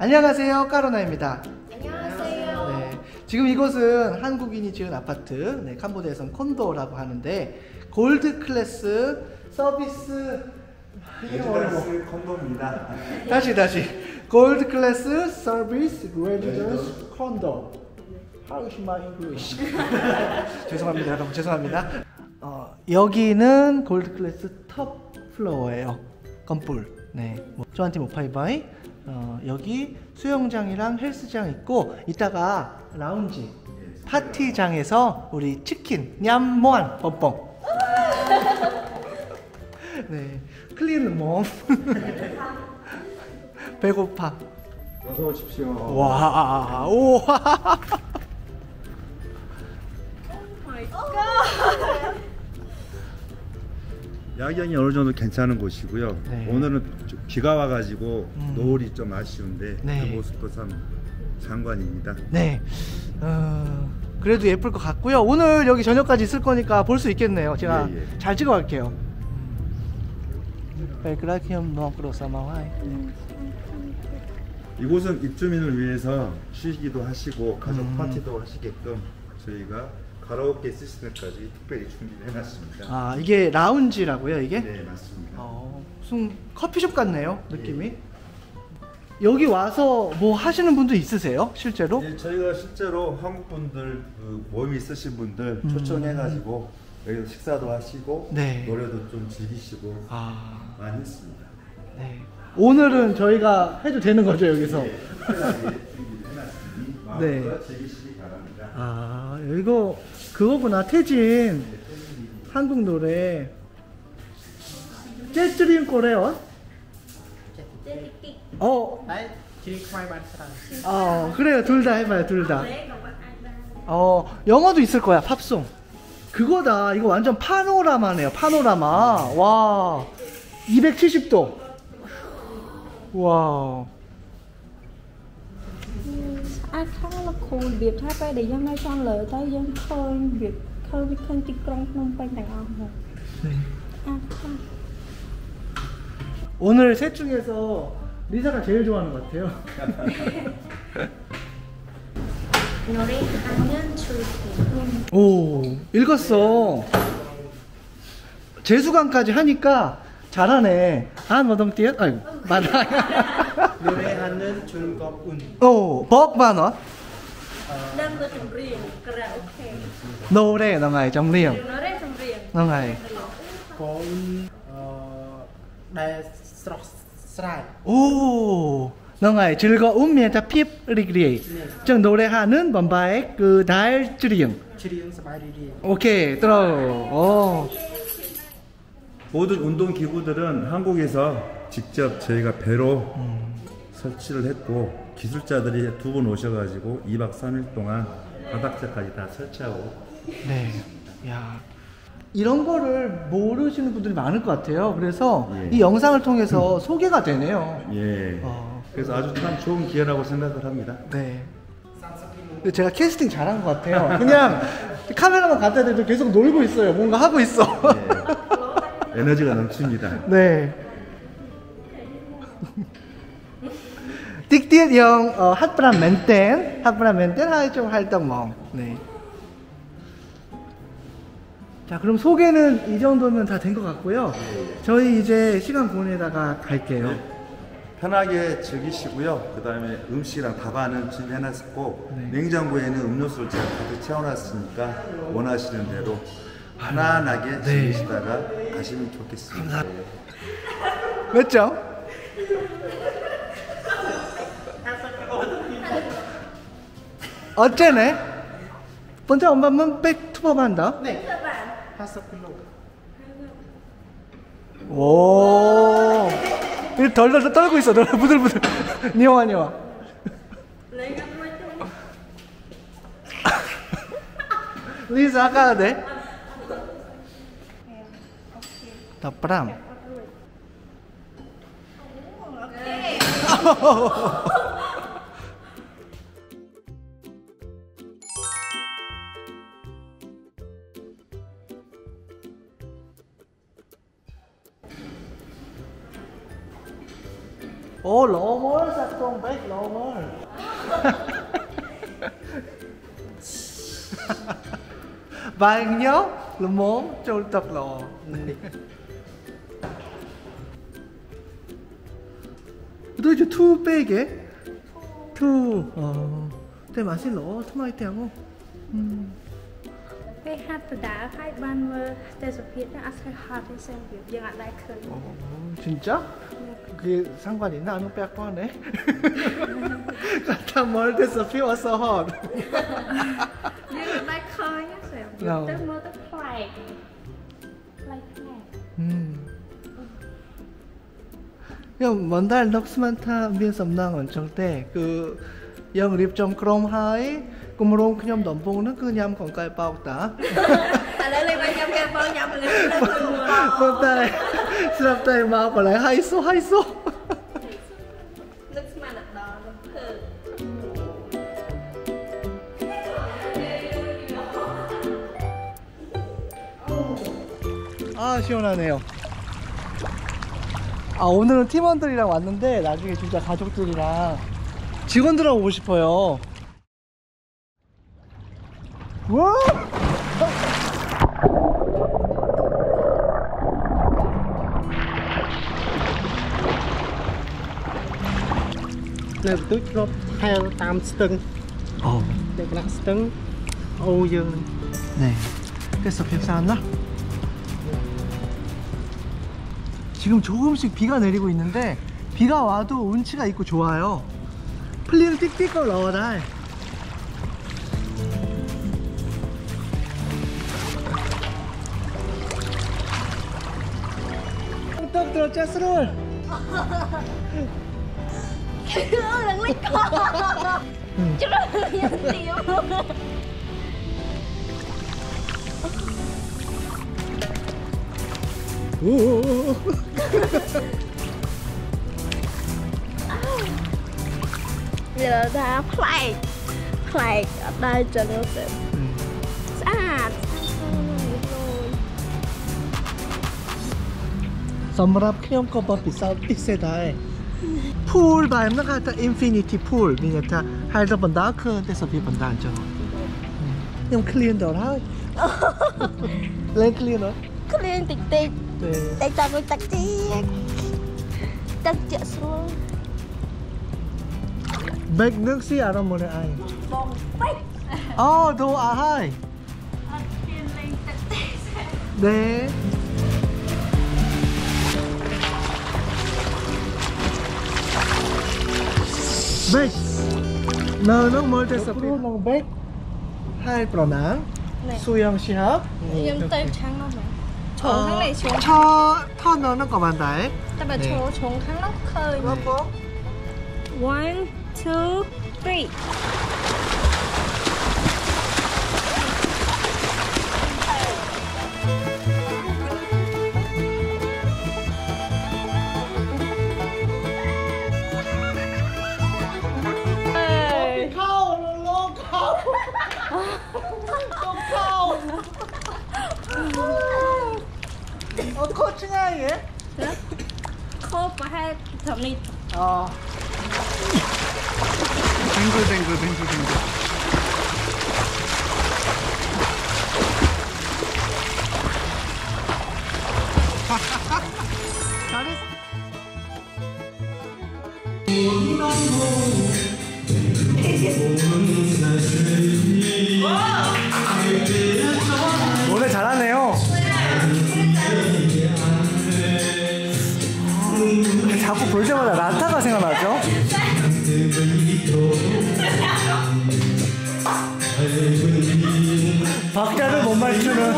안녕하세요, 까로나입니다. 안녕하세요. 네, 지금 이곳은 한국인이 지은 아파트, 네, 캄보디아에선 콘도라고 하는데 골드클래스 서비스 레지던스 콘도입니다. 다시 골드클래스 서비스 레지던스 콘도. How is my English? 죄송합니다, 여러분. 죄송합니다. 여기는 골드클래스 톱 플로어예요. 건물. 네, 저한테 모파이바이. 여기 수영장이랑 헬스장 있고, 이따가 라운지 파티장에서 우리 치킨 냠모안 뻔뻔. 네, 클린 몸. 배고파. 어서 오십시오. 와, 오. 야경이 어느 정도 괜찮은 곳이고요. 네. 오늘은 좀 비가 와가지고 노을이 좀 아쉬운데 네. 그 모습도 참 장관입니다. 네, 그래도 예쁠 것 같고요. 오늘 여기 저녁까지 있을 거니까 볼 수 있겠네요. 제가 잘 찍어갈게요. 이곳은 입주민을 위해서 쉬기도 하시고 가족 파티도 하시게끔 저희가 가라오케 시스템까지 특별히 준비를 해놨습니다. 아, 이게 라운지라고요, 이게? 네, 맞습니다. 무슨 커피숍 같네요, 느낌이. 예. 여기 와서 뭐 하시는 분도 있으세요, 실제로? 네, 저희가 실제로 한국분들, 그 모임 있으신 분들 초청해가지고 여기서 식사도 하시고 네. 노래도 좀 즐기시고 많이 했습니다. 네. 오늘은 저희가 해도 되는 거죠, 여기서? 네, 네. 즐기시기 바랍니다. 아, 이거 그거구나. 태진 한국 노래 째뜨린 거래요? 그래요. 둘 다 해봐요. 둘 다. 영어도 있을 거야. 팝송. 그거다. 이거 완전 파노라마네요. 파노라마. 와, 270도. 와. I thought là cool việc thay bay để dân ai sang lỡ thay dân thôi việc không biết không chỉ con không bay đàn ông một. 오늘 셋 중에서 리사가 제일 좋아하는 것 같아요. 노래 하면 줄게. 오, 읽었어. 재수강까지 하니까 잘하네. 안 어동띠야? 아이고, 맞아. 노래하는 즐거운. 오, 법만원. 남자 정리인 그라오케. 노래 나가이 정리인. 노래 정리인. 나가이. 고운 나스라이. 오, 나가이 즐거움에 다 피리그리. 즉 노래하는 범바의 그 날 즐거움. 즐거움 스마일이. 오케이, 들어. 오. 모든 운동 기구들은 한국에서 직접 저희가 배로. 설치를 했고 기술자들이 두 분 오셔가지고 2박 3일 동안 바닥재까지 다 설치하고. 네. 야, 이런 거를 모르시는 분들이 많을 것 같아요. 그래서 예. 이 영상을 통해서 소개가 되네요. 예. 그래서 아주 참 좋은 기회라고 생각을 합니다. 네. 제가 캐스팅 잘한 것 같아요. 그냥 카메라만 갖다 대도 계속 놀고 있어요. 뭔가 하고 있어. 예. 에너지가 넘칩니다. 네. 틱틱 형 핫브람 맨텐 하이 좀 활동멍. 네. 자, 그럼 소개는 이 정도면 다 된 것 같고요. 저희 이제 시간 보내다가 갈게요. 네. 편하게 즐기시고요. 그 다음에 음식이랑 밥안은 준비해놨고 네. 냉장고에는 음료수를 제가 가득 채워놨으니까 원하시는 대로 편안하게 즐기시다가 네. 가시면 좋겠습니다. 몇 점? 어째네? 먼저 엄마는 백투버한다. 네. 다섯 킬로. 오. 이 덜덜 떨고 있어. 부들부들. 니와 니와. 리사 아까 네. 답람. 오케이. Ồ, lỗ mới sạch con bé lỗ 헐. Bạn nhớ là món trâu tập lò. 도대체 투 빼게? 투. 내 맛이 넣어 토마토하고. Cái hạt đá hay ban mơ tê dục hiện đã sẽ hạt đi xem việc dân ạ đại khởi. 진짜? 그게 상관 있나? 안 빼고 하네. 다 멀 데서 피워서 헛. No. 먼달 럭스만타 미에서 남은 절대 그 영립 좀 그럼 하이 그럼 그냥 넘봉는 그냥 건가에 빠웠다. 스럽다에 막 원래 하이소 하이소. 아 시원하네요. 아 오늘은 팀원들이랑 왔는데 나중에 진짜 가족들이랑 직원들하고 오고 싶어요. 우와! 랩도 하얀 땀 스등. 어. 랩락 스등. 오유. 네. 그래서 괜찮았나? 지금 조금씩 비가 내리고 있는데 비가 와도 운치가 있고 좋아요. 플리를 띡띡 걸 넣어라. 뚝뚝 들어 짜스롤. 그거랑 내꺼. 저런 연세요. 오오오오. giờ ta play play ở đây cho nó sạch sạch. Sambal kêu có bao nhiêu sao ít xe đây. Pool bài nó gọi là infinity pool. Mình ta hai trăm phần đá cơ, để sáu phần đá cho. Nhưng clean đó ha. Lên clean đó. Clean tịt tịt. Tại sao tôi tắc tiếc xuống bếch nước xí à đâu một ai bông bếch ô đồ à hai để bếch nở nước mới tới sập luôn bằng bếch hai bò nắng suông xí hấp nhưng tay trắng đâu mà 쳐 넣는 것만 다 해. 그다음에 종 항목을. 그리고 1, 2, 3. 코칭하이에? 코바해 점리. 어. 뱅글뱅글. 잘했어. 노래 잘하네요. 자꾸 볼 때마다 라타가 생각나죠? 박자를 못 맞추는 랭.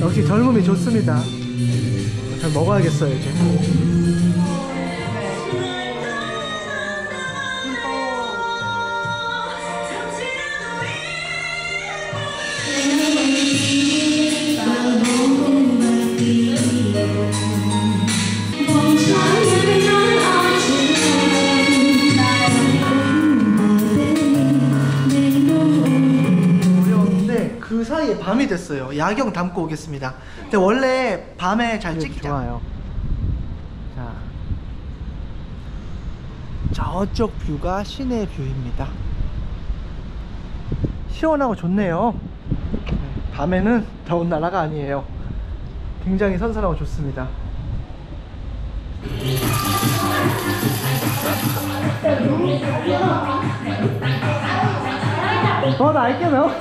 역시 젊음이 좋습니다. 잘 먹어야겠어요 이제. 사이에 밤이 됐어요. 야경 담고 오겠습니다. 근데 원래 밤에 잘 찍히죠. 좋아요. 자, 저쪽 뷰가 시내 뷰입니다. 시원하고 좋네요. 밤에는 더운 나라가 아니에요. 굉장히 선선하고 좋습니다. 어, 나 알게 나와.